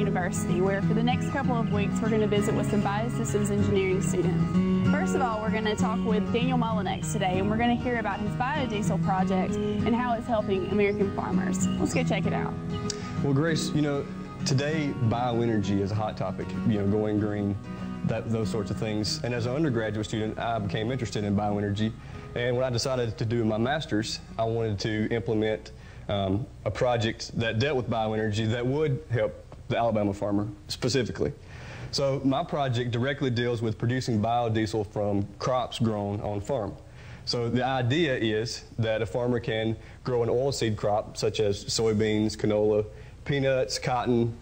University, where for the next couple of weeks we're going to visit with some Biosystems Engineering students. First of all, we're going to talk with Daniel Mullenix today, and we're going to hear about his biodiesel project and how it's helping American farmers. Let's go check it out. Well, Grace, you know, today bioenergy is a hot topic, you know, going green, those sorts of things. And as an undergraduate student, I became interested in bioenergy. And when I decided to do my master's, I wanted to implement a project that dealt with bioenergy that would help the Alabama farmer specifically. So my project directly deals with producing biodiesel from crops grown on farm. So the idea is that a farmer can grow an oilseed crop such as soybeans, canola, peanuts, cotton,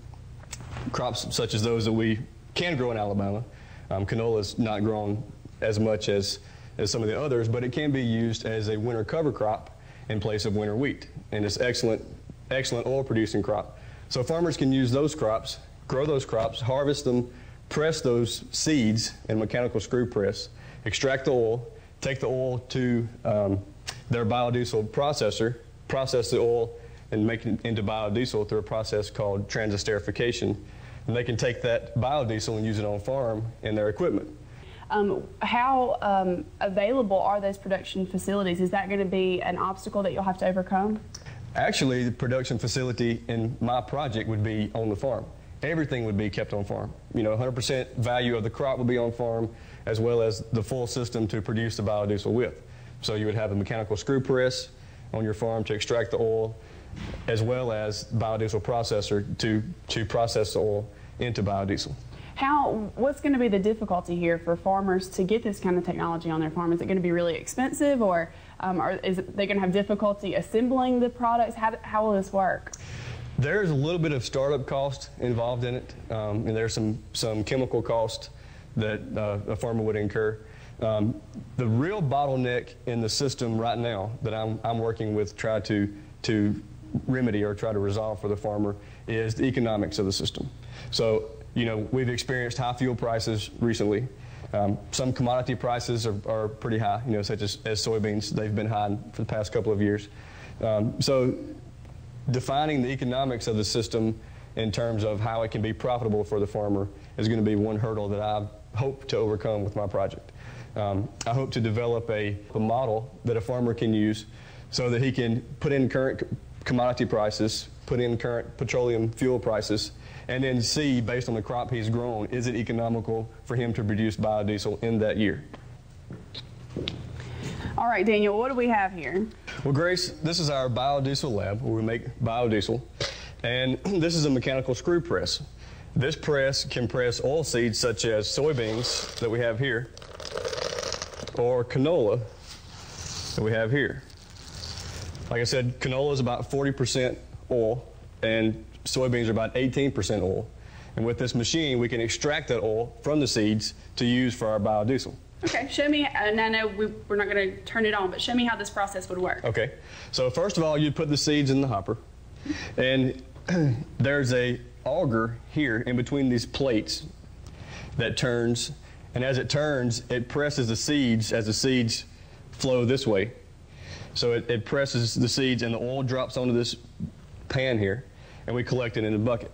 crops such as those that we can grow in Alabama. Canola is not grown as much as some of the others, but it can be used as a winter cover crop in place of winter wheat, and it's excellent oil-producing crop. So farmers can use those crops, grow those crops, harvest them, press those seeds in a mechanical screw press, extract the oil, take the oil to their biodiesel processor, process the oil, and make it into biodiesel through a process called transesterification. And they can take that biodiesel and use it on farm in their equipment. How available are those production facilities? Is that going to be an obstacle that you'll have to overcome? Actually, the production facility in my project would be on the farm. Everything would be kept on farm. You know, 100% value of the crop would be on farm, as well as the full system to produce the biodiesel with. So you would have a mechanical screw press on your farm to extract the oil, as well as biodiesel processor to process the oil into biodiesel. What's going to be the difficulty here for farmers to get this kind of technology on their farm? Is it going to be really expensive, or are they going to have difficulty assembling the products? How will this work? There's a little bit of startup cost involved in it, and there's some chemical cost that a farmer would incur. The real bottleneck in the system right now that I'm working with try to remedy or try to resolve for the farmer is the economics of the system. So, you know, we've experienced high fuel prices recently. Some commodity prices are pretty high, you know, such as soybeans. They've been high for the past couple of years. So defining the economics of the system in terms of how it can be profitable for the farmer is going to be one hurdle that I hope to overcome with my project. I hope to develop a model that a farmer can use so that he can put in current commodity prices, put in current petroleum fuel prices, and then see, based on the crop he's grown, is it economical for him to produce biodiesel in that year. All right, Daniel, what do we have here? Well, Grace, this is our biodiesel lab where we make biodiesel, and this is a mechanical screw press. This press can press oil seeds such as soybeans that we have here, or canola that we have here. Like I said, canola is about 40% oil, and soybeans are about 18% oil. And with this machine, we can extract that oil from the seeds to use for our biodiesel. Okay, show me, and I know we're not going to turn it on, but show me how this process would work. Okay, so first of all, you put the seeds in the hopper, and there's an auger here in between these plates that turns, and as it turns, it presses the seeds as the seeds flow this way. So it presses the seeds, and the oil drops onto this pan here, and we collect it in a bucket.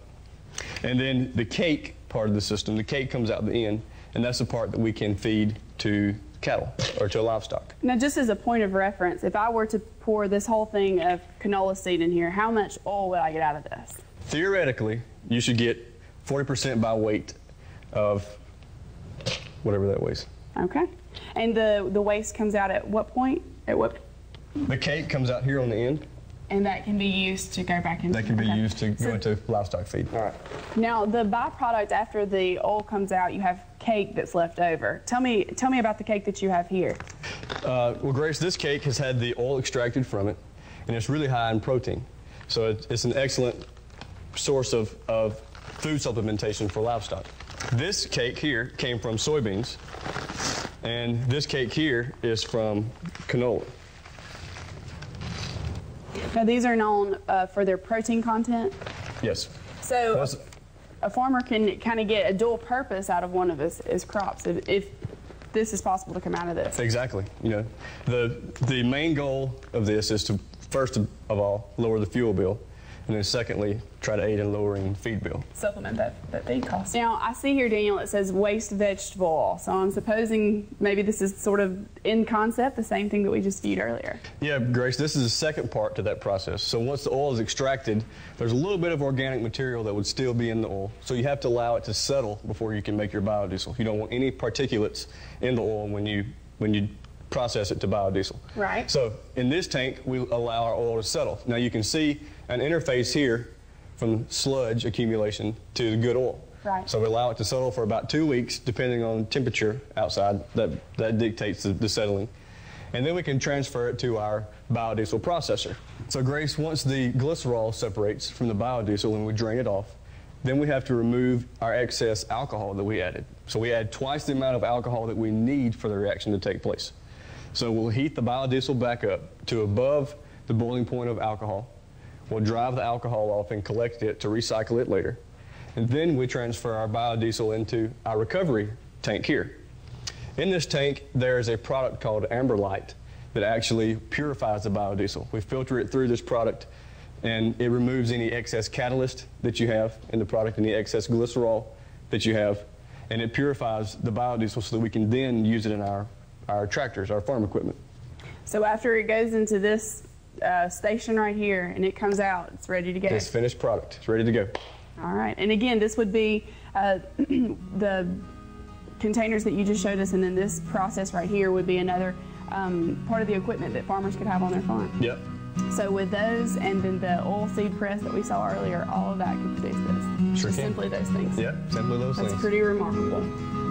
And then the cake part of the system, the cake comes out the end, and that's the part that we can feed to cattle or to livestock. Now, just as a point of reference, if I were to pour this whole thing of canola seed in here, how much oil would I get out of this? Theoretically, you should get 40% by weight of whatever that weighs. Okay. And the waste comes out at what point? The cake comes out here on the end. And that can be used to go back into... That can be used to go into livestock feed. All right. Now, the byproduct after the oil comes out, you have cake that's left over. Tell me about the cake that you have here. Well, Grace, this cake has had the oil extracted from it, and it's really high in protein. So it's an excellent source of food supplementation for livestock. This cake here came from soybeans, and this cake here is from canola. Now, these are known for their protein content? Yes. So a farmer can kind of get a dual purpose out of one of his crops if this is possible to come out of this. Exactly. You know, the main goal of this is to, first of all, lower the fuel bill, And then secondly, try to aid in lowering feed bill. Supplement that feed cost. Now, I see here, Daniel, it says waste vegetable oil. So I'm supposing maybe this is sort of in concept, the same thing that we just viewed earlier. Yeah, Grace, this is the second part to that process. So once the oil is extracted, there's a little bit of organic material that would still be in the oil. So you have to allow it to settle before you can make your biodiesel. You don't want any particulates in the oil when you process it to biodiesel. Right. So in this tank, we allow our oil to settle. Now you can see an interface here from sludge accumulation to the good oil. Right. So we allow it to settle for about 2 weeks, depending on temperature outside. That dictates the settling. And then we can transfer it to our biodiesel processor. So Grace, once the glycerol separates from the biodiesel and we drain it off, then we have to remove our excess alcohol that we added. So we add twice the amount of alcohol that we need for the reaction to take place. So we'll heat the biodiesel back up to above the boiling point of alcohol. We'll drive the alcohol off and collect it to recycle it later. And then we transfer our biodiesel into our recovery tank here. In this tank, there is a product called Amberlite that actually purifies the biodiesel. We filter it through this product, and it removes any excess catalyst that you have in the product, any excess glycerol that you have, and it purifies the biodiesel so that we can then use it in our tractors, our farm equipment. So after it goes into this station right here and it comes out, it's ready to go. It's finished product. It's ready to go. All right. And again, this would be the containers that you just showed us, and then this process right here would be another part of the equipment that farmers could have on their farm. Yep. So with those and then the oil seed press that we saw earlier, all of that could produce this. Sure can. Simply those things. Yep, simply those things. That's pretty remarkable.